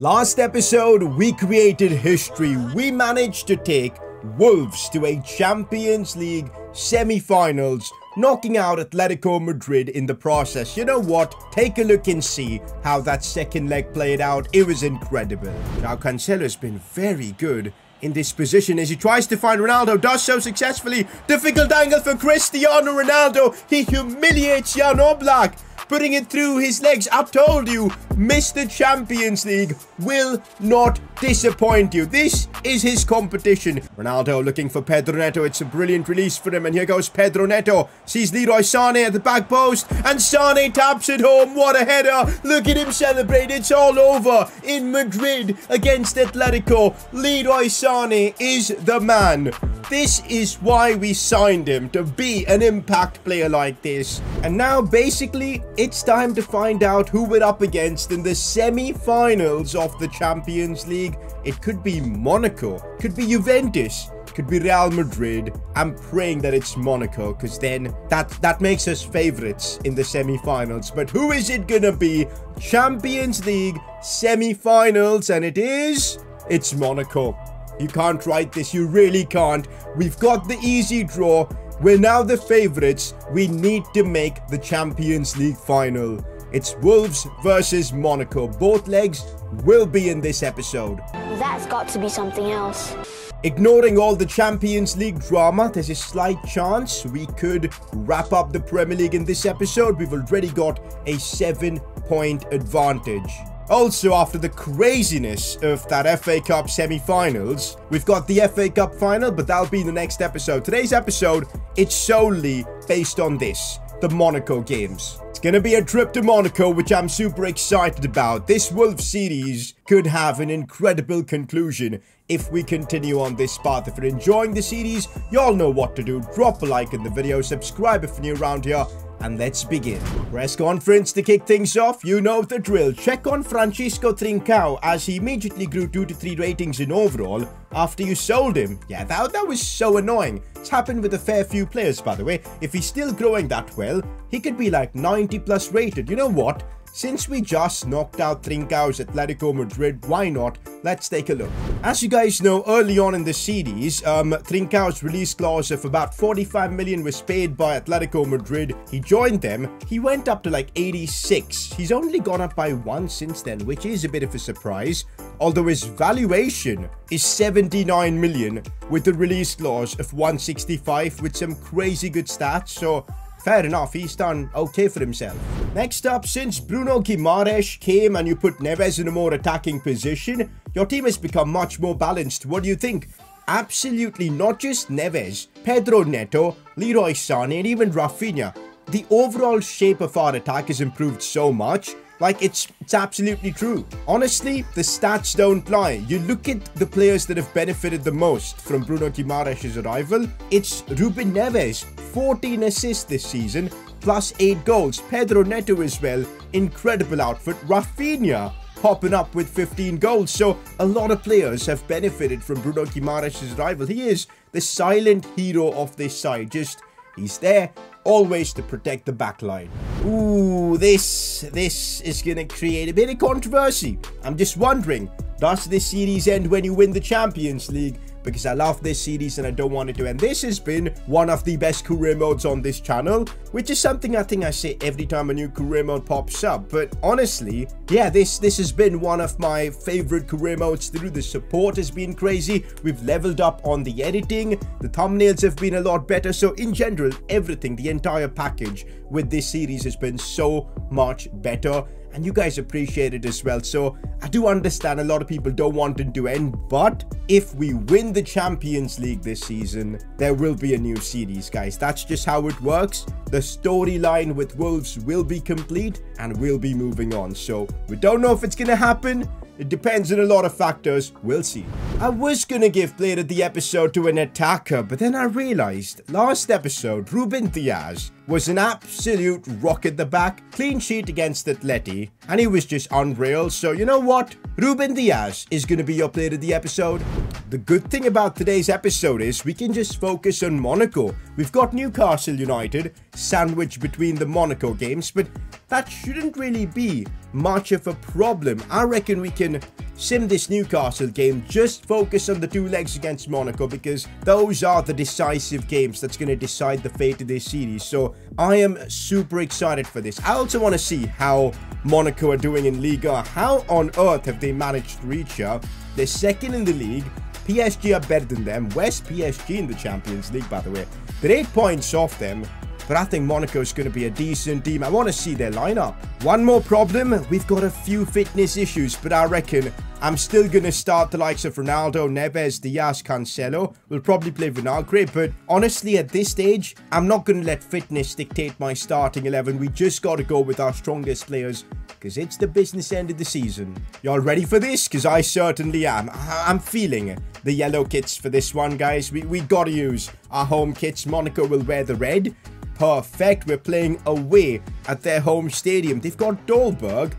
Last episode, we created history. We managed to take Wolves to a Champions League semi-finals, knocking out Atletico Madrid in the process. You know what? Take a look and see how that second leg played out. It was incredible. Now, Cancelo's been very good in this position as he tries to find Ronaldo, does so successfully. Difficult angle for Cristiano Ronaldo. He humiliates Jan Oblak, putting it through his legs. I've told you, Mr. Champions League will not disappoint you. This is his competition. Ronaldo looking for Pedro Neto. It's a brilliant release for him. And here goes Pedro Neto. Sees Leroy Sane at the back post. And Sane taps it home. What a header. Look at him celebrate. It's all over in Madrid against Atletico. Leroy Sane is the man. This is why we signed him, to be an impact player like this. And now, basically, it's time to find out who we're up against in the semi-finals of the Champions League. It could be Monaco, could be Juventus, could be Real Madrid. I'm praying that it's Monaco, because then that makes us favorites in the semi-finals. But who is it gonna be? Champions League semi-finals, and it's Monaco. You can't write this, you really can't. We've got the easy draw. We're now the favorites. We need to make the Champions League final. It's Wolves versus Monaco. Both legs will be in this episode. That's got to be something else. Ignoring all the Champions League drama, there's a slight chance we could wrap up the Premier League in this episode. We've already got a 7-point advantage. Also, after the craziness of that FA Cup semi-finals, we've got the FA Cup final, but that'll be in the next episode. Today's episode, it's solely based on this, the Monaco games. It's gonna be a trip to Monaco, which I'm super excited about. This Wolves series could have an incredible conclusion if we continue on this path. If you're enjoying the series, y'all know what to do. Drop a like in the video, subscribe if you're new around here, and let's begin. Press conference to kick things off. You know the drill. Check on Francisco Trincao, as he immediately grew 2 to 3 ratings in overall after you sold him. Yeah, that was so annoying. It's happened with a fair few players, by the way. If he's still growing that well, he could be like 90+ rated. You know what? Since we just knocked out Trincao's Atletico Madrid, why not? Let's take a look. As you guys know, early on in the series, Trincao's release clause of about 45 million was paid by Atletico Madrid. He joined them. He went up to like 86. He's only gone up by 1 since then, which is a bit of a surprise. Although his valuation is 79 million with a release clause of 165 with some crazy good stats. So fair enough, he's done okay for himself. Next up, since Bruno Guimaraes came and you put Neves in a more attacking position, your team has become much more balanced. What do you think? Absolutely, not just Neves, Pedro Neto, Leroy Sane, and even Rafinha. The overall shape of our attack has improved so much. Like, it's absolutely true. Honestly, the stats don't lie. You look at the players that have benefited the most from Bruno Guimaraes' arrival. It's Ruben Neves, 14 assists this season, plus 8 goals. Pedro Neto as well, incredible outfit. Rafinha popping up with 15 goals. So a lot of players have benefited from Bruno Guimaraes' arrival. He is the silent hero of this side. Just, he's there, always to protect the backline. Ooh, this is gonna create a bit of controversy. I'm just wondering, does this series end when you win the Champions League? Because I love this series and I don't want it to end. This has been one of the best career modes on this channel, which is something I think I say every time a new career mode pops up. But honestly, yeah, this has been one of my favorite career modes to do. The support has been crazy. We've leveled up on the editing. The thumbnails have been a lot better. So in general, everything, the entire package with this series has been so much better, and you guys appreciate it as well. So I do understand a lot of people don't want it to end, but if we win the Champions League this season, there will be a new series, guys. That's just how it works. The storyline with Wolves will be complete and we'll be moving on. So we don't know if it's gonna happen. It depends on a lot of factors. We'll see. I was gonna give Player of the Episode to an attacker, but then I realized last episode, Ruben Diaz was an absolute rock at the back. Clean sheet against Atleti, and he was just unreal. So you know what? Ruben Diaz is gonna be your Player of the Episode. The good thing about today's episode is we can just focus on Monaco. We've got Newcastle United sandwiched between the Monaco games, but that shouldn't really be much of a problem. I reckon we can sim this Newcastle game, just focus on the two legs against Monaco, because those are the decisive games that's going to decide the fate of this series. So I am super excited for this. I also want to see how Monaco are doing in Liga. How on earth have they managed to reach out? They're second in the league. PSG are better than them. West PSG in the Champions League, by the way. They're 8 points off them, but I think Monaco's going to be a decent team. I want to see their lineup. One more problem, we've got a few fitness issues, but I reckon I'm still going to start the likes of Ronaldo, Neves, Diaz, Cancelo. We'll probably play Vinagre, but honestly, at this stage, I'm not going to let fitness dictate my starting 11. We just got to go with our strongest players, because it's the business end of the season. Y'all ready for this? Because I certainly am. I'm feeling the yellow kits for this one, guys. We got to use our home kits. Monaco will wear the red. Perfect, we're playing away at their home stadium. They've got Dolberg.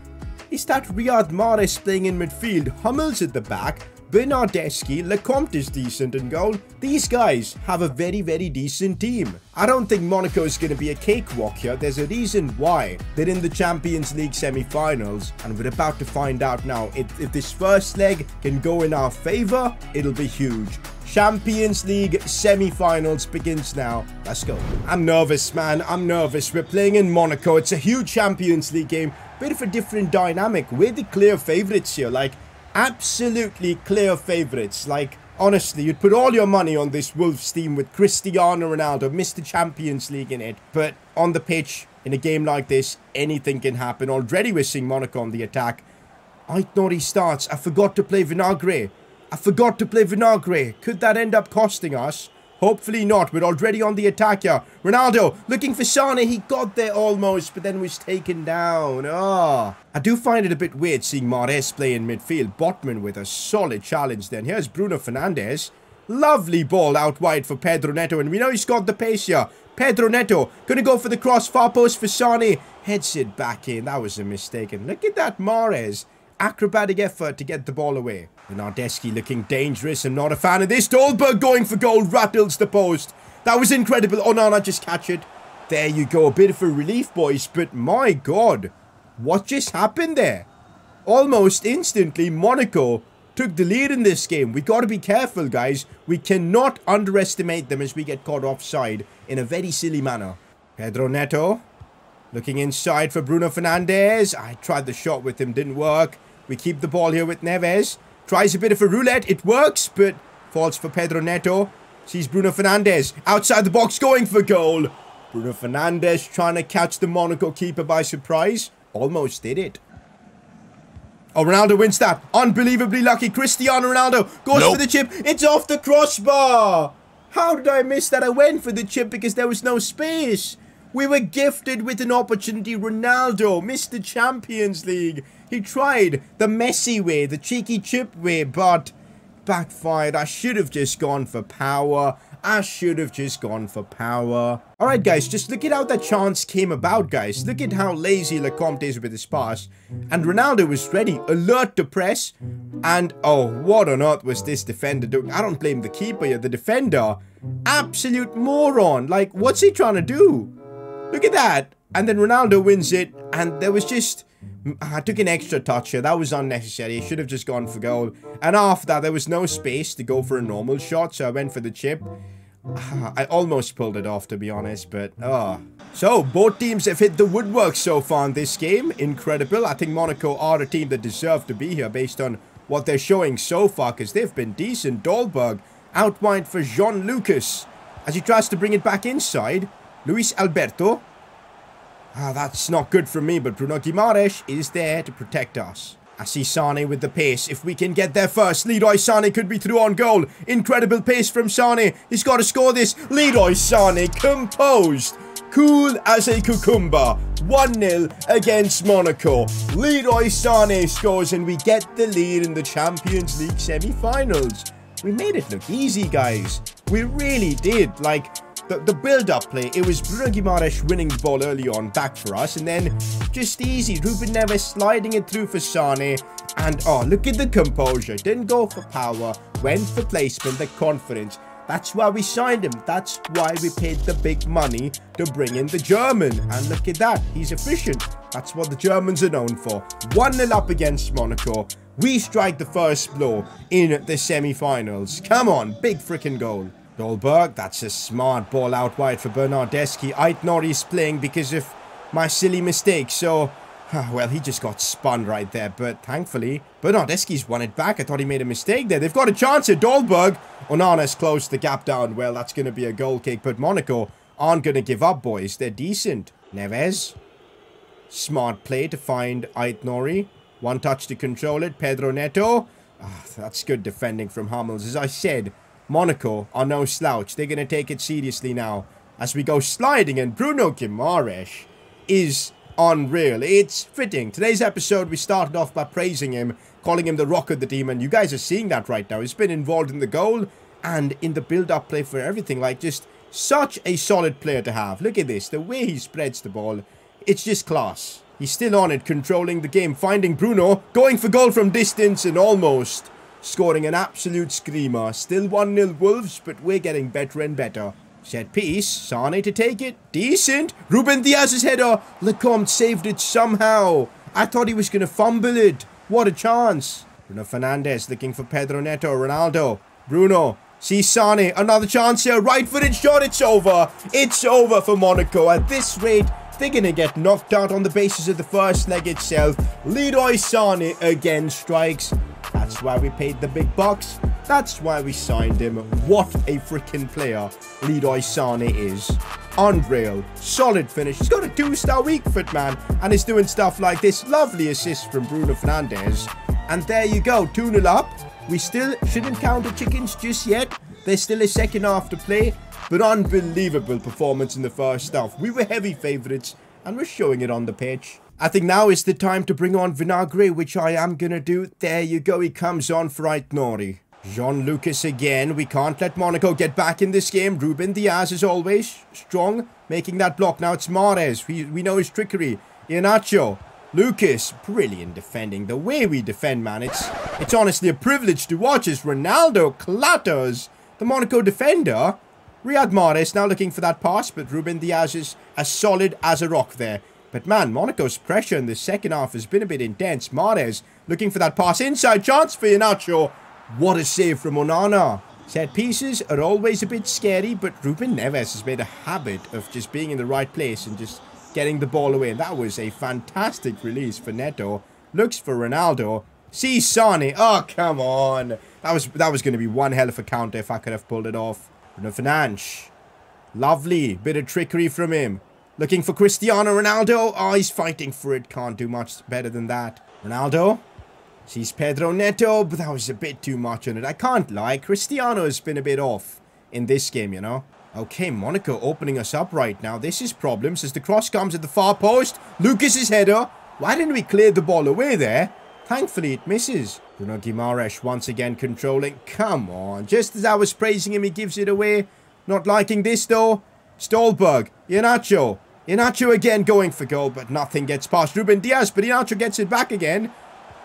Is that Riyad Mahrez playing in midfield? Hummels at the back. Bernardeschi, Lecomte is decent in goal. These guys have a very, very decent team. I don't think Monaco is going to be a cakewalk here. There's a reason why they're in the Champions League semi-finals, and we're about to find out now. If this first leg can go in our favour, it'll be huge. Champions League semi-finals begins now. Let's go. I'm nervous, man. I'm nervous. We're playing in Monaco. It's a huge Champions League game. Bit of a different dynamic. We're the clear favourites here. Like, absolutely clear favourites. Like, honestly, you'd put all your money on this Wolves team with Cristiano Ronaldo, Mr. Champions League in it. But on the pitch, in a game like this, anything can happen. Already we're seeing Monaco on the attack. Aït-Nouri starts. I forgot to play Vinagre. I forgot to play Vinagre. Could that end up costing us? Hopefully not. We're already on the attack here. Ronaldo looking for Sane. He got there almost, but then was taken down. Oh. I do find it a bit weird seeing Mahrez play in midfield. Botman with a solid challenge then. Here's Bruno Fernandes. Lovely ball out wide for Pedro Neto. And we know he's got the pace here. Pedro Neto going to go for the cross. Far post for Sane. Heads it back in. That was a mistake. And look at that Mahrez. Acrobatic effort to get the ball away. Bernardeschi looking dangerous. I'm not a fan of this. Dolberg going for goal. Rattles the post. That was incredible. Onana just catch it. There you go. A bit of a relief, boys. But my God, what just happened there? Almost instantly, Monaco took the lead in this game. We got to be careful, guys. We cannot underestimate them as we get caught offside in a very silly manner. Pedro Neto looking inside for Bruno Fernandes. I tried the shot with him. Didn't work. We keep the ball here with Neves. Tries a bit of a roulette. It works, but falls for Pedro Neto. Sees Bruno Fernandes outside the box going for goal. Bruno Fernandes trying to catch the Monaco keeper by surprise. Almost did it. Oh, Ronaldo wins that. Unbelievably lucky. Cristiano Ronaldo goes for the chip. It's off the crossbar. How did I miss that? I went for the chip because there was no space. We were gifted with an opportunity. Ronaldo, Mr. Champions League. He tried the messy way, the cheeky chip way, but backfired. I should have just gone for power. I should have just gone for power. All right, guys, just look at how that chance came about, guys. Look at how lazy Lecomte is with his pass. And Ronaldo was ready, alert to press. And, oh, what on earth was this defender doing? I don't blame the keeper here. The defender, absolute moron. Like, what's he trying to do? Look at that. And then Ronaldo wins it. And there was just... I took an extra touch here. That was unnecessary. I should have just gone for goal. And after that, there was no space to go for a normal shot. So I went for the chip. I almost pulled it off, to be honest. But, So, both teams have hit the woodwork so far in this game. Incredible. I think Monaco are a team that deserve to be here based on what they're showing so far. Because they've been decent. Dolberg out wide for Jean Lucas. As he tries to bring it back inside... Luis Alberto. Ah, that's not good for me, but Bruno Guimaraes is there to protect us. I see Sane with the pace. If we can get there first, Leroy Sane could be through on goal. Incredible pace from Sane. He's got to score this. Leroy Sane, composed. Cool as a cucumber. 1-0 against Monaco. Leroy Sane scores and we get the lead in the Champions League semi-finals. We made it look easy, guys. We really did. Like... The build-up play, it was Bruno Guimaraes winning the ball early on, back for us, and then just easy. Ruben Neves sliding it through for Sane, and oh, look at the composure. Didn't go for power, went for placement, the confidence. That's why we signed him. That's why we paid the big money to bring in the German. And look at that, he's efficient. That's what the Germans are known for. 1-0 up against Monaco. We strike the first blow in the semi-finals. Come on, big freaking goal. Dolberg, that's a smart ball out wide for Bernardeschi. Aït-Nouri's playing because of my silly mistake, so... well, he just got spun right there, but thankfully, Bernardeschi's won it back. I thought he made a mistake there. They've got a chance at Dolberg. Onana's closed the gap down. Well, that's going to be a goal kick, but Monaco aren't going to give up, boys. They're decent. Neves. Smart play to find Aït-Nouri. One touch to control it. Pedro Neto. Oh, that's good defending from Hummels. As I said, Monaco are no slouch. They're going to take it seriously now as we go sliding, and Bruno Guimaraes is... unreal. It's fitting. Today's episode, we started off by praising him, calling him the rock of the team, and you guys are seeing that right now. He's been involved in the goal and in the build-up play for everything. Like, just such a solid player to have. Look at this. The way he spreads the ball, it's just class. He's still on it, controlling the game, finding Bruno, going for goal from distance and almost scoring an absolute screamer. Still 1-0 Wolves, but we're getting better and better. Set piece, Sane to take it, decent, Ruben Diaz's header, Lecomte saved it somehow. I thought he was going to fumble it, what a chance. Bruno Fernandes looking for Pedro Neto, Ronaldo, Bruno, see Sane, another chance here, right-footed shot, it's over for Monaco. At this rate, they're going to get knocked out on the basis of the first leg itself. Leroy Sane again strikes, that's why we paid the big bucks. That's why we signed him. What a freaking player Leroy Sane is. Unreal. Solid finish. He's got a 2-star week, fit man. And he's doing stuff like this. Lovely assist from Bruno Fernandes. And there you go. 2-0 up. We still shouldn't count the chickens just yet. There's still a second half to play. But unbelievable performance in the first half. We were heavy favourites. And we're showing it on the pitch. I think now is the time to bring on Vinagre, which I am going to do. There you go. He comes on for Aït-Nouri. Jean Lucas again. We can't let Monaco get back in this game. Ruben Diaz is always strong, making that block. Now it's Mahrez. We know his trickery. Ihéanacho. Lucas. Brilliant defending. The way we defend, man. It's honestly a privilege to watch as Ronaldo clatters the Monaco defender. Riyad Mahrez now looking for that pass, but Ruben Diaz is as solid as a rock there. But man, Monaco's pressure in the second half has been a bit intense. Mahrez looking for that pass. Inside chance for Ihéanacho. What a save from Onana. Set pieces are always a bit scary, but Ruben Neves has made a habit of just being in the right place and just getting the ball away. That was a fantastic release for Neto. Looks for Ronaldo. See Sane. Oh, come on. That was going to be one hell of a counter if I could have pulled it off. Bruno Fernandes. Lovely bit of trickery from him. Looking for Cristiano Ronaldo. Oh, he's fighting for it. Can't do much better than that. Ronaldo. Sees Pedro Neto, but that was a bit too much on it. I can't lie. Cristiano has been a bit off in this game, you know. Okay, Monaco opening us up right now. This is problems as the cross comes at the far post. Lucas's header. Why didn't we clear the ball away there? Thankfully, it misses. Bruno Guimaraes once again controlling. Come on. Just as I was praising him, he gives it away. Not liking this, though. Stolberg. Iheanacho. Iheanacho again going for goal, but nothing gets past Ruben Diaz, but Iheanacho gets it back again.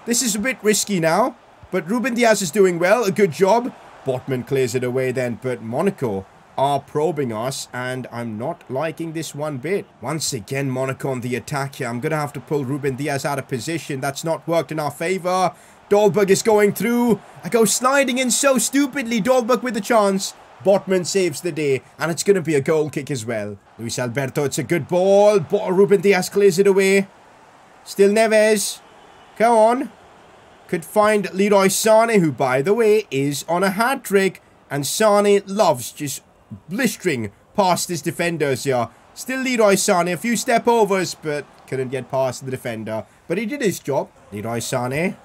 This is a bit risky now, but Ruben Diaz is doing well. A good job. Botman clears it away then, but Monaco are probing us, and I'm not liking this one bit. Once again, Monaco on the attack here. I'm going to have to pull Ruben Diaz out of position. That's not worked in our favour. Dolberg is going through. I go sliding in so stupidly. Dolberg with a chance. Botman saves the day, and it's going to be a goal kick as well. Luis Alberto, it's a good ball. Ruben Diaz clears it away. Still Neves. Go on. Could find Leroy Sane, who, by the way, is on a hat-trick. And Sane loves just blistering past his defenders here. Still Leroy Sane, a few step-overs, but couldn't get past the defender. But he did his job. Leroy Sane.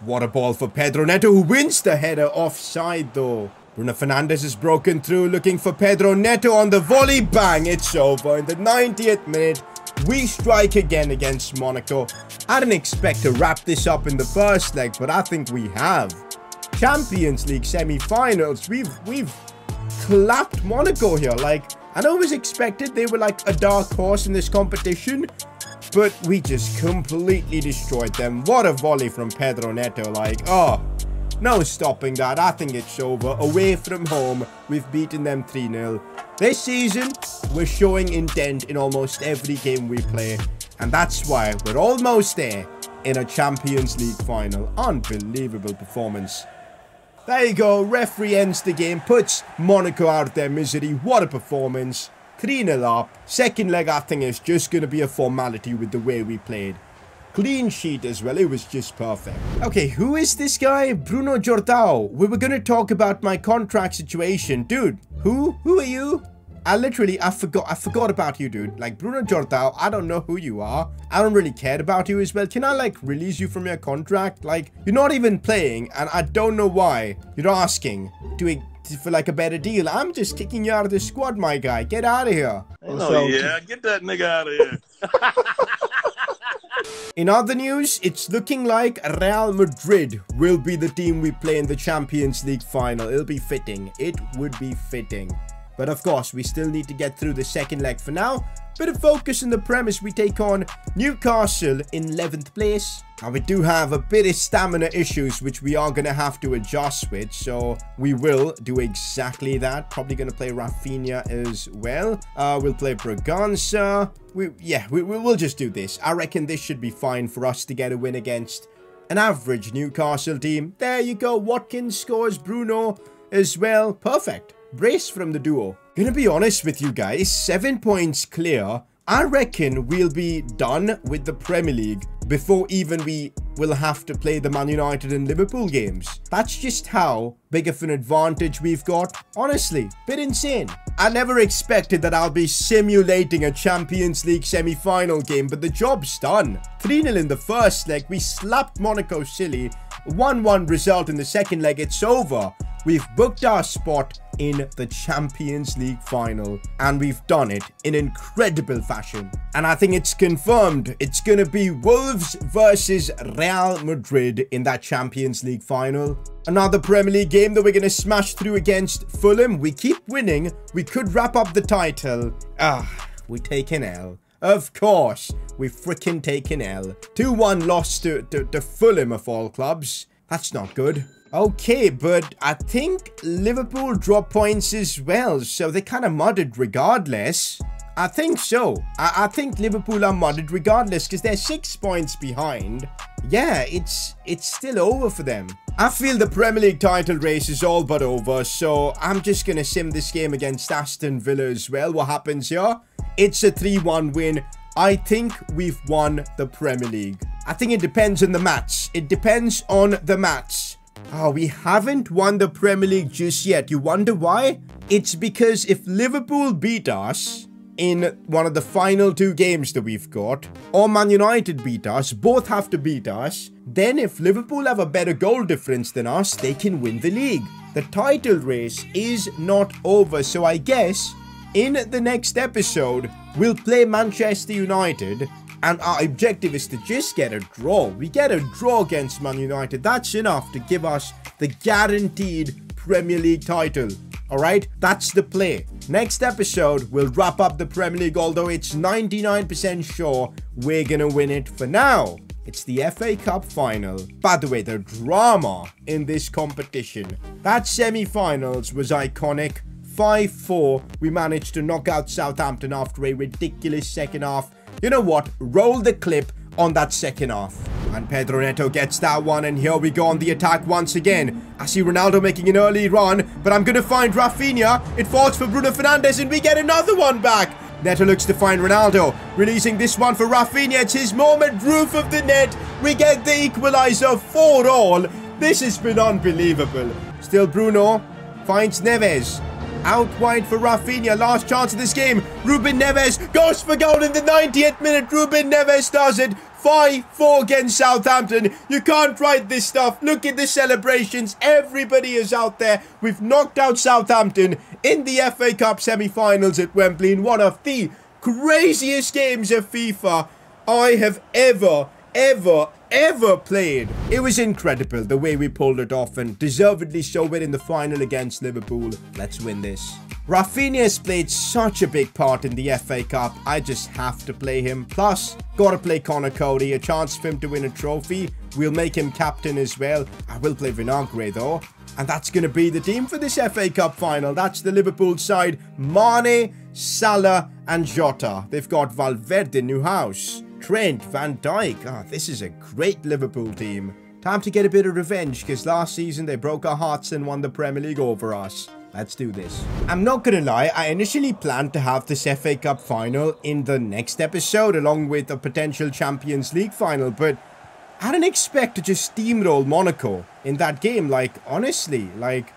What a ball for Pedro Neto, who wins the header offside, though. Bruno Fernandes is broken through, looking for Pedro Neto on the volley. Bang, it's over in the 90th minute. We strike again against Monaco. I didn't expect to wrap this up in the first leg, but I think we have. Champions League semi-finals. We've clapped Monaco here. Like, I know it was expected. They were like a dark horse in this competition, but we just completely destroyed them. What a volley from Pedro Neto. Like, oh, no stopping that. I think it's over. Away from home, we've beaten them 3-0. This season, we're showing intent in almost every game we play, and that's why we're almost there. in a Champions League final. Unbelievable performance. There you go, referee ends the game, puts Monaco out of their misery. What a performance. 3-0 up. Second leg, I think, is just going to be a formality with the way we played. Clean sheet as well. It was just perfect. Okay, who is this guy? Bruno Jordão. We were going to talk about my contract situation. Dude, who are you? I forgot about you, dude. Like, Bruno Jordão, I don't know who you are. I don't really care about you as well. Can I, like, release you from your contract? Like, you're not even playing, and I don't know why you're asking for, like, a better deal. I'm just kicking you out of the squad, my guy. Get out of here. Oh, yeah. Get that nigga out of here. In other news, it's looking like Real Madrid will be the team we play in the Champions League final. It'll be fitting. It would be fitting. But of course, we still need to get through the second leg for now. Bit of focus in the premise, we take on Newcastle in 11th place. Now, we do have a bit of stamina issues, which we are going to have to adjust with. So, we will do exactly that. Probably going to play Rafinha as well. We'll play Braganza. We'll just do this. I reckon this should be fine for us to get a win against an average Newcastle team. There you go. Watkins scores, Bruno as well. Perfect. Brace from the duo. Gonna be honest with you guys, 7 points clear. I reckon we'll be done with the Premier League before even we will have to play the Man United and Liverpool games. That's just how big of an advantage we've got. Honestly, bit insane. I never expected that I'll be simulating a Champions League semi-final game, but the job's done. 3-0 in the first leg, we slapped Monaco silly. 1-1 result in the second leg, it's over. We've booked our spot in the Champions League final, and we've done it in incredible fashion. And I think it's confirmed. It's going to be Wolves versus Real Madrid in that Champions League final. Another Premier League game that we're going to smash through against Fulham. We keep winning. We could wrap up the title. We take an L. Of course, we freaking take an L. 2-1 loss to Fulham of all clubs. That's not good. Okay, but I think Liverpool drop points as well, so they kind of mudded regardless. I think so. I think Liverpool are mudded regardless because they're 6 points behind. Yeah, it's still over for them. I feel the Premier League title race is all but over, so I'm just going to sim this game against Aston Villa as well. What happens here? It's a 3-1 win. I think we've won the Premier League. I think it depends on the match. It depends on the match. Oh, we haven't won the Premier League just yet. You wonder why? It's because if Liverpool beat us in one of the final two games that we've got, or Man United beat us, both have to beat us, then if Liverpool have a better goal difference than us, they can win the league. The title race is not over, so I guess in the next episode, we'll play Manchester United. And our objective is to just get a draw. We get a draw against Man United. That's enough to give us the guaranteed Premier League title. All right? That's the play. Next episode, we'll wrap up the Premier League, although it's 99% sure we're going to win it for now. It's the FA Cup final. By the way, the drama in this competition. That semi-finals was iconic. 5-4. We managed to knock out Southampton after a ridiculous second half. You know what? Roll the clip on that second half. And Pedro Neto gets that one. And here we go on the attack once again. I see Ronaldo making an early run. But I'm going to find Rafinha. It falls for Bruno Fernandes. And we get another one back. Neto looks to find Ronaldo. Releasing this one for Rafinha. It's his moment. Roof of the net. We get the equalizer for all. This has been unbelievable. Still Bruno finds Neves. Out wide for Rafinha. Last chance of this game. Ruben Neves goes for goal in the 90th minute. Ruben Neves does it. 5-4 against Southampton. You can't write this stuff. Look at the celebrations. Everybody is out there. We've knocked out Southampton in the FA Cup semi-finals at Wembley in one of the craziest games of FIFA I have ever played. It was incredible the way we pulled it off, and deservedly so winning the final against Liverpool. Let's win this. Rafinha has played such a big part in the FA Cup. I just have to play him. Plus, gotta play Conor Cody. A chance for him to win a trophy. We'll make him captain as well. I will play Vinagre though. And that's gonna be the team for this FA Cup final. That's the Liverpool side. Mane, Salah and Jota. They've got Valverde, Newhouse. Trent, Van Dijk. Ah, this is a great Liverpool team. Time to get a bit of revenge, because last season they broke our hearts and won the Premier League over us. Let's do this. I'm not gonna lie, I initially planned to have this FA Cup final in the next episode, along with a potential Champions League final, but I didn't expect to just steamroll Monaco in that game. Like, honestly, like,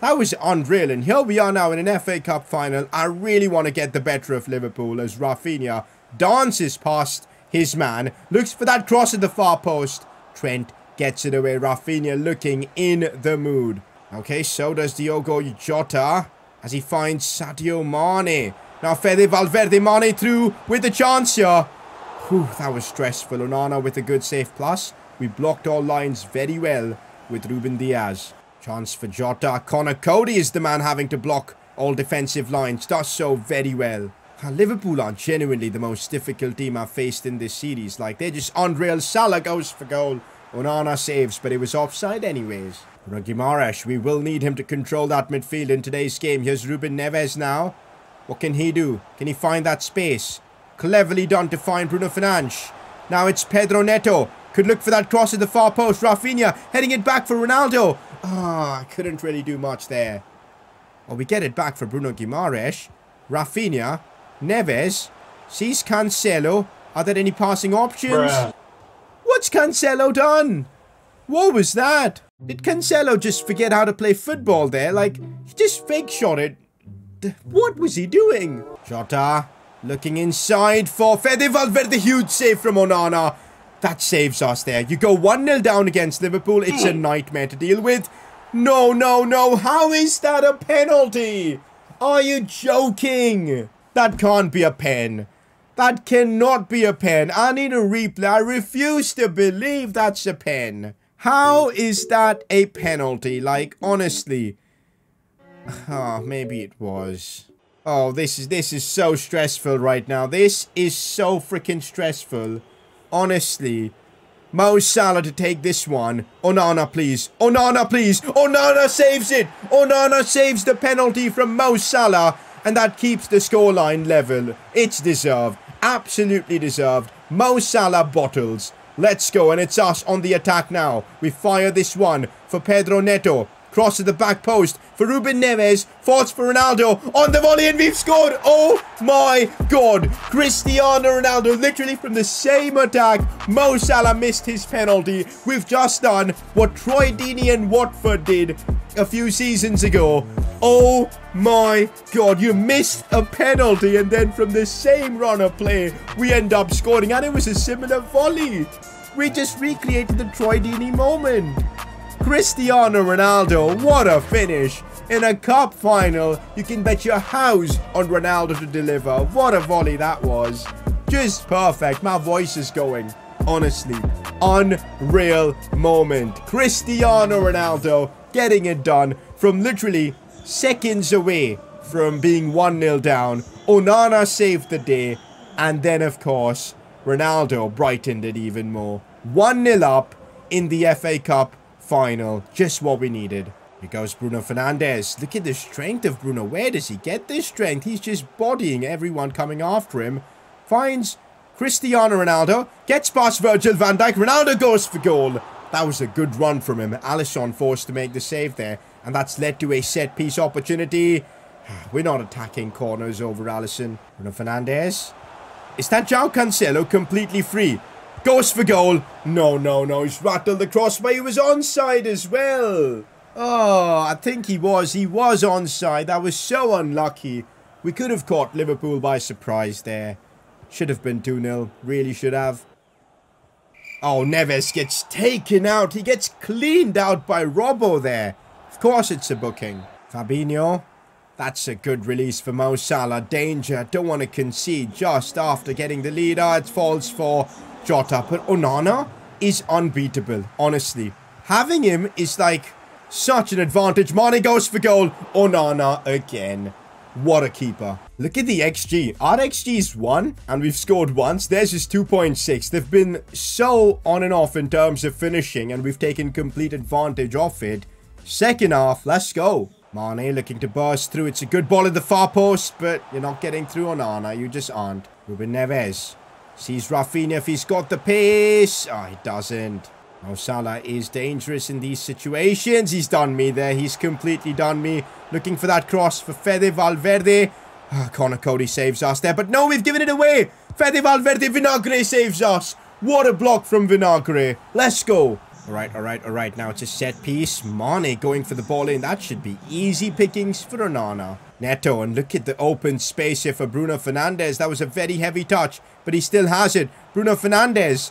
that was unreal. And here we are now in an FA Cup final. I really want to get the better of Liverpool as Rafinha dances past his man, looks for that cross at the far post. Trent gets it away. Rafinha looking in the mood. Okay, so does Diogo Jota as he finds Sadio Mane. Now Fede Valverde, Mane through with the chance here. Whew, that was stressful. Onana with a good save plus. We blocked all lines very well with Ruben Diaz. Chance for Jota. Conor Cody is the man having to block all defensive lines. Does so very well. Liverpool are genuinely the most difficult team I've faced in this series. Like, they're just unreal. Salah goes for goal. Onana saves, but it was offside anyways. Bruno Guimaraes, we will need him to control that midfield in today's game. Here's Ruben Neves now. What can he do? Can he find that space? Cleverly done to find Bruno Fernandes. Now it's Pedro Neto. Could look for that cross at the far post. Rafinha heading it back for Ronaldo. Ah, oh, couldn't really do much there. Well, we get it back for Bruno Guimaraes. Rafinha. Neves. Sees Cancelo. Are there any passing options? Bruh. What's Cancelo done? What was that? Did Cancelo just forget how to play football there? Like, he just fake shot it. What was he doing? Jota looking inside for Fede Valverde. Huge save from Onana. That saves us there. You go 1-0 down against Liverpool. It's a nightmare to deal with. No, no, no. How is that a penalty? Are you joking? That can't be a pen. That cannot be a pen. I need a replay. I refuse to believe that's a pen. How is that a penalty? Like, honestly. Oh, maybe it was. Oh, this is so stressful right now. This is so freaking stressful. Honestly. Mo Salah to take this one. Onana, please. Onana, please. Onana saves it. Onana saves the penalty from Mo Salah. And that keeps the scoreline level. It's deserved. Absolutely deserved. Mo Salah bottles. Let's go, and it's us on the attack now. We fire this one for Pedro Neto. Cross to the back post for Ruben Neves. Force for Ronaldo on the volley, and we've scored. Oh my God. Cristiano Ronaldo, literally from the same attack. Mo Salah missed his penalty. We've just done what Troy Deeney and Watford did a few seasons ago. Oh my God, you missed a penalty, and then from the same run of play, we end up scoring, and it was a similar volley. We just recreated the Troy Deeney moment. Cristiano Ronaldo, what a finish. In a cup final, you can bet your house on Ronaldo to deliver. What a volley that was. Just perfect. My voice is going. Honestly, unreal moment. Cristiano Ronaldo getting it done from literally seconds away from being 1-0 down. Onana saved the day. And then, of course, Ronaldo brightened it even more. 1-0 up in the FA Cup final. Just what we needed. Here goes Bruno Fernandes. Look at the strength of Bruno. Where does he get this strength? He's just bodying everyone coming after him. Finds Cristiano Ronaldo. Gets past Virgil van Dijk. Ronaldo goes for goal. That was a good run from him. Alisson forced to make the save there. And that's led to a set-piece opportunity. We're not attacking corners over Alisson. Bruno Fernandes. Is that João Cancelo completely free? Goes for goal. No, no, no. He's rattled the crossbar. He was onside as well. Oh, I think he was. He was onside. That was so unlucky. We could have caught Liverpool by surprise there. Should have been 2-0. Really should have. Oh, Neves gets taken out. He gets cleaned out by Robbo there. Of course it's a booking. Fabinho. That's a good release for Mo Salah. Danger. Don't want to concede just after getting the lead. Oh, it falls for Jota. But Onana is unbeatable, honestly. Having him is like such an advantage. Mane goes for goal. Onana again. What a keeper. Look at the XG. Our XG's 1, and we've scored once. Theirs is 2.6. They've been so on and off in terms of finishing, and we've taken complete advantage of it. Second half, let's go. Mane looking to burst through. It's a good ball at the far post, but you're not getting through Onana. You just aren't. Ruben Neves Sees Rafinha if he's got the pace. Oh, he doesn't. Now Salah is dangerous in these situations. He's done me there. He's completely done me. Looking for that cross for Fede Valverde. Oh, Conor Cody saves us there. But no, we've given it away. Fede Valverde, Vinagre saves us. What a block from Vinagre. Let's go. All right. Now it's a set piece. Mane going for the ball in. That should be easy pickings for Onana. Neto, and look at the open space here for Bruno Fernandes. That was a very heavy touch, but he still has it. Bruno Fernandes.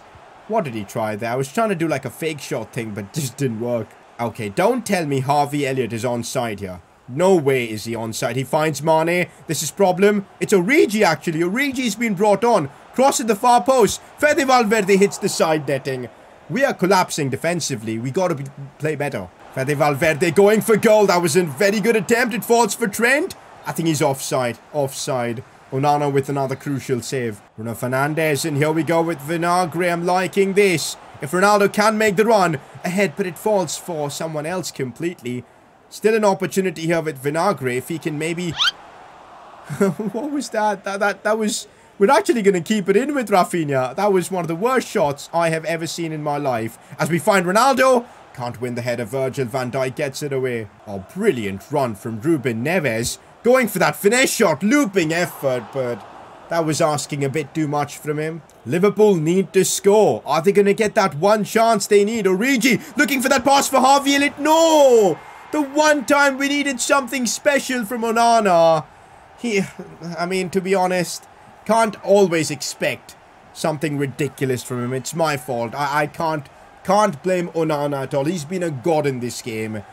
What did he try there? I was trying to do like a fake shot thing, but just didn't work. Okay, don't tell me Harvey Elliott is onside here. No way is he onside. He finds Mane. This is problem. It's Origi, actually. Origi's been brought on. Cross at the far post. Fede Valverde hits the side netting. We are collapsing defensively. We got to play better. Fede Valverde going for goal. That was a very good attempt. It falls for Trent. I think he's offside. Onana with another crucial save. Bruno Fernandes, and here we go with Vinagre. I'm liking this. If Ronaldo can make the run ahead, but it falls for someone else completely. Still an opportunity here with Vinagre. If he can maybe... What was that? That was... We're actually going to keep it in with Rafinha. That was one of the worst shots I have ever seen in my life. As we find Ronaldo. Can't win the header. Virgil van Dijk gets it away. Oh, brilliant run from Ruben Neves. Going for that finesse shot. Looping effort, but that was asking a bit too much from him. Liverpool need to score. Are they going to get that one chance they need? Origi looking for that pass for Harvey Elliott. No! The one time we needed something special from Onana. To be honest... Can't always expect something ridiculous from him. It's my fault. I can't blame Onana at all. He's been a god in this game.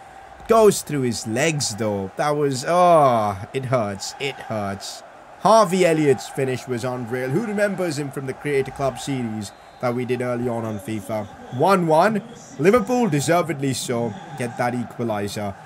Goes through his legs, though. That was... Oh, it hurts. It hurts. Harvey Elliott's finish was unreal. Who remembers him from the Creator Club series that we did early on FIFA? 1-1. Liverpool deservedly so. Get that equaliser.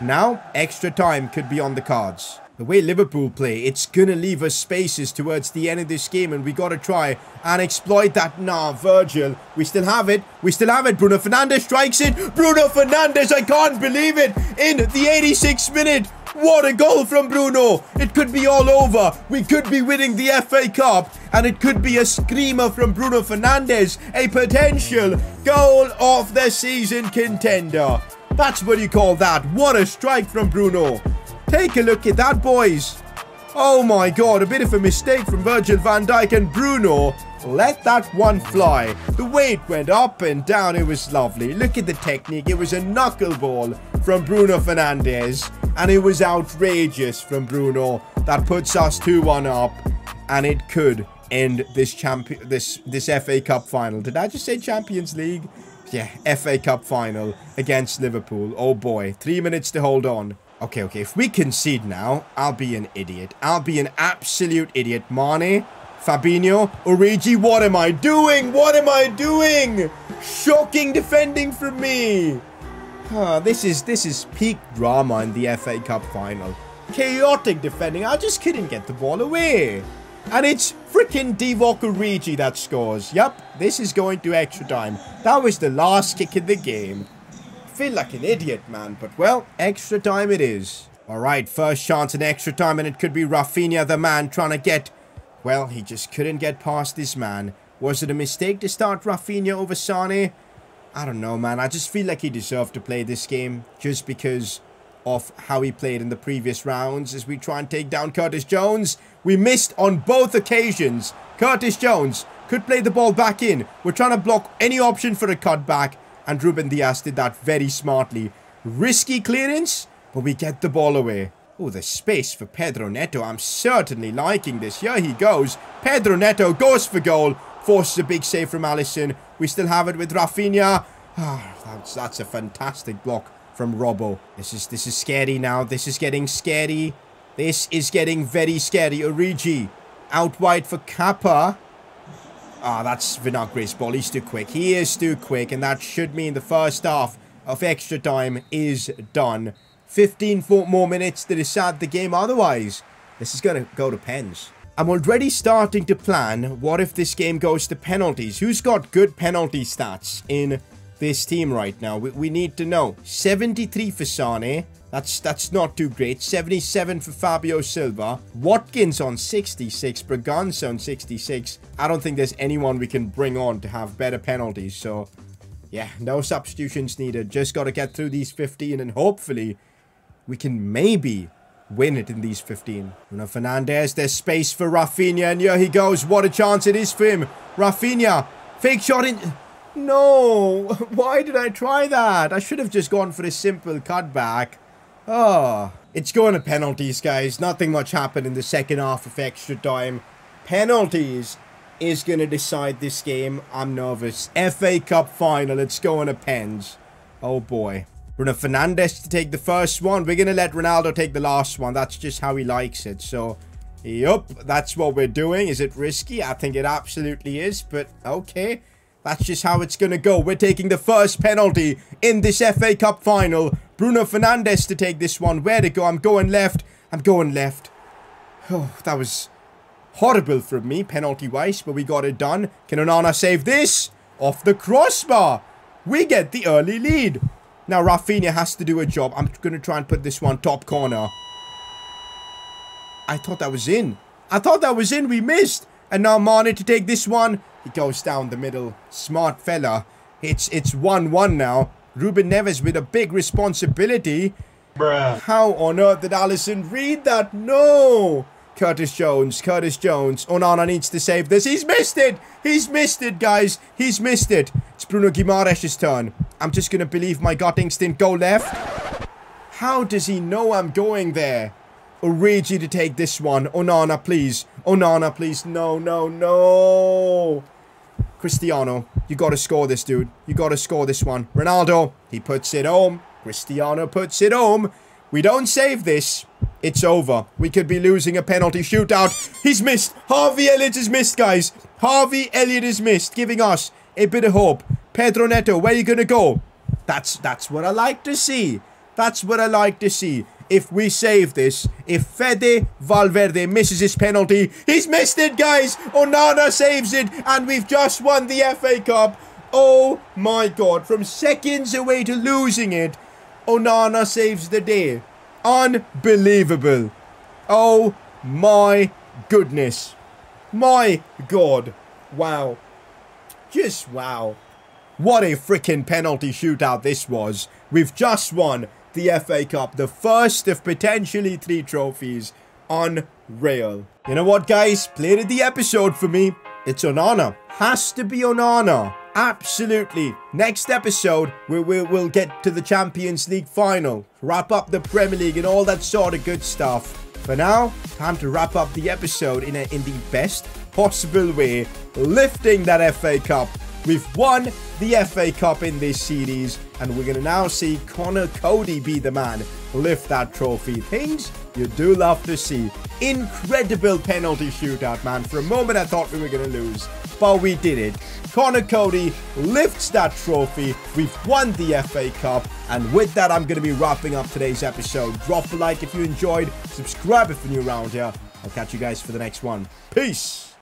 Now, extra time could be on the cards. The way Liverpool play, it's going to leave us spaces towards the end of this game, and we got to try and exploit that. Nah, Virgil. We still have it. Bruno Fernandes strikes it. Bruno Fernandes, I can't believe it. In the 86th minute. What a goal from Bruno. It could be all over. We could be winning the FA Cup, and it could be a screamer from Bruno Fernandes. A potential goal of the season contender. That's what you call that. What a strike from Bruno. Take a look at that, boys. Oh my god, a bit of a mistake from Virgil van Dijk, and Bruno let that one fly. The weight went up and down. It was lovely. Look at the technique. It was a knuckleball from Bruno Fernandes, and it was outrageous from Bruno. That puts us 2-1 up, and it could end this this FA Cup final. Did I just say Champions League? Yeah, FA Cup final against Liverpool. Oh boy, 3 minutes to hold on. Okay, if we concede now, I'll be an idiot. I'll be an absolute idiot. Mane, Fabinho, Origi, what am I doing? Shocking defending from me. This is peak drama in the FA Cup final. Chaotic defending. I just couldn't get the ball away. And it's freaking Divock Origi that scores. Yep, this is going to extra time. That was the last kick in the game. Feel like an idiot, man, but well, extra time it is. All right, first chance in extra time, and it could be Rafinha, the man, trying to get... Well, he just couldn't get past this man. Was it a mistake to start Rafinha over Sane? I don't know, man. I just feel like he deserved to play this game just because of how he played in the previous rounds. As we try and take down Curtis Jones, we missed on both occasions. Curtis Jones could play the ball back in. We're trying to block any option for a cutback. And Ruben Diaz did that very smartly. Risky clearance, but we get the ball away. Oh, the space for Pedro Neto. I'm certainly liking this. Here he goes. Pedro Neto goes for goal. Forces a big save from Alisson. We still have it with Rafinha. Oh, that's a fantastic block from Robbo. This is scary now. This is getting scary. This is getting very scary. Origi out wide for Kappa. Ah, that's Vinagre's ball. He's too quick. He is too quick. And that should mean the first half of extra time is done. 15 more minutes to decide the game. Otherwise, this is going to go to pens. I'm already starting to plan, what if this game goes to penalties? Who's got good penalty stats in this team right now? We need to know. 73 for Sane. That's not too great. 77 for Fabio Silva. Watkins on 66. Braganza on 66. I don't think there's anyone we can bring on to have better penalties. So, yeah, no substitutions needed. Just got to get through these 15 and hopefully we can maybe win it in these 15. Bruno Fernandes, there's space for Rafinha. And here he goes. What a chance it is for him. Rafinha, fake shot in... No, why did I try that? I should have just gone for a simple cutback. Oh, it's going to penalties, guys. Nothing much happened in the second half of extra time. Penalties is going to decide this game. I'm nervous. FA Cup final. It's going to pens. Oh, boy. Bruno Fernandes to take the first one. We're going to let Ronaldo take the last one. That's just how he likes it. So, yup, that's what we're doing. Is it risky? I think it absolutely is. But, okay. That's just how it's going to go. We're taking the first penalty in this FA Cup final. Bruno Fernandes to take this one. Where to go? I'm going left. I'm going left. Oh, that was horrible from me, penalty-wise, but we got it done. Can Onana save this? Off the crossbar. We get the early lead. Now, Rafinha has to do a job. I'm going to try and put this one top corner. I thought that was in. I thought that was in. We missed. And now Mane to take this one. He goes down the middle. Smart fella. It's 1-1 now. Ruben Neves with a big responsibility. Bruh. How on earth did Alisson read that? No! Curtis Jones. Curtis Jones. Onana needs to save this. He's missed it! He's missed it, guys. He's missed it. It's Bruno Guimaraes' turn. I'm just going to believe my gut instinct. Go left. How does he know I'm going there? Origi to take this one. Onana, please. Onana, please. No, no, no. Cristiano, you got to score this, dude. You got to score this one. Ronaldo, he puts it home. Cristiano puts it home. We don't save this. It's over. We could be losing a penalty shootout. He's missed. Harvey Elliott is missed, guys. Harvey Elliott is missed, giving us a bit of hope. Pedro Neto, where are you going to go? That's what I like to see. That's what I like to see. If we save this, if Fede Valverde misses his penalty, he's missed it, guys. Onana saves it, and we've just won the FA Cup. Oh, my God. From seconds away to losing it, Onana saves the day. Unbelievable. Oh, my goodness. My God. Wow. Just wow. What a freaking penalty shootout this was. We've just won the FA Cup, the first of potentially 3 trophies. Unreal. You know what, guys? Player of the episode for me. It's Onana. Has to be Onana. Absolutely. Next episode, we'll get to the Champions League final. Wrap up the Premier League and all that sort of good stuff. For now, time to wrap up the episode in the best possible way. Lifting that FA Cup. We've won the FA Cup in this series, and we're going to now see Conor Cody be the man. Lift that trophy. Things you do love to see. Incredible penalty shootout, man. For a moment, I thought we were going to lose, but we did it. Conor Cody lifts that trophy. We've won the FA Cup, and with that, I'm going to be wrapping up today's episode. Drop a like if you enjoyed. Subscribe if you're new around here. I'll catch you guys for the next one. Peace.